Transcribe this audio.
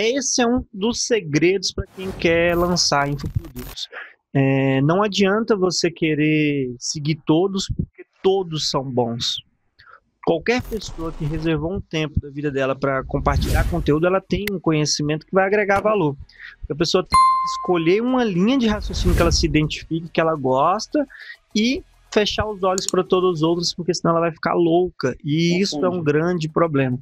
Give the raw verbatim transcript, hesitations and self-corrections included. Esse é um dos segredos para quem quer lançar infoprodutos. É, não adianta você querer seguir todos, porque todos são bons. Qualquer pessoa que reservou um tempo da vida dela para compartilhar conteúdo, ela tem um conhecimento que vai agregar valor. A pessoa tem que escolher uma linha de raciocínio que ela se identifique, que ela gosta, e fechar os olhos para todos os outros, porque senão ela vai ficar louca. E isso é um grande problema.